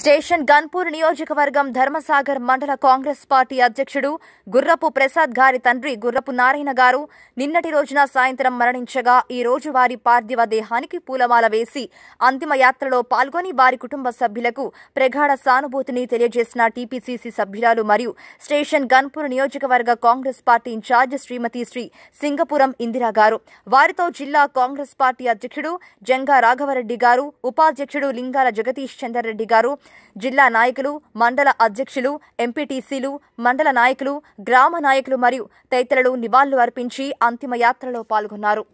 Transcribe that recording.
Station Ghanpur నియోజకవర్గం ధర్మసాగర్ మండల Congress party అధ్యక్షుడు గుర్రపు ప్రసాద్ గారి తండ్రి గుర్రపు నారాయణ గారు నిన్నటి రోజున సాయంత్రం మరణించగా ఈ రోజు వారి పార్థివ దేహానికి పూలమాల వేసి అంతిమ యాత్రలో పాల్గొని వారి కుటుంబ సభ్యులకు ప్రగాఢ సానుభూతిని తెలియజేసిన టీపీసీసీ సభ్యురాలు మరియు స్టేషన్ గన్పూర్ నియోజకవర్గ కాంగ్రెస్ పార్టీ ఇన్ఛార్జ్ శ్రీమతి శ్రీ సింగపురం ఇందిరా గారు వారితో జిల్లా కాంగ్రెస్ పార్టీ అధ్యక్షుడు జంగా రాఘవరెడ్డి గారు ఉపాధ్యక్షుడు లింగాల జగతీష్ చంద్రరెడ్డి గారు జిల్లా నాయకులు మండల అధ్యక్షులు ఎంపీటీసీలు మండల నాయకులు గ్రామ నాయకులు మరియు తదితరులు నివాళులు అర్పించి అంతిమ యాత్రలో పాల్గొన్నారు।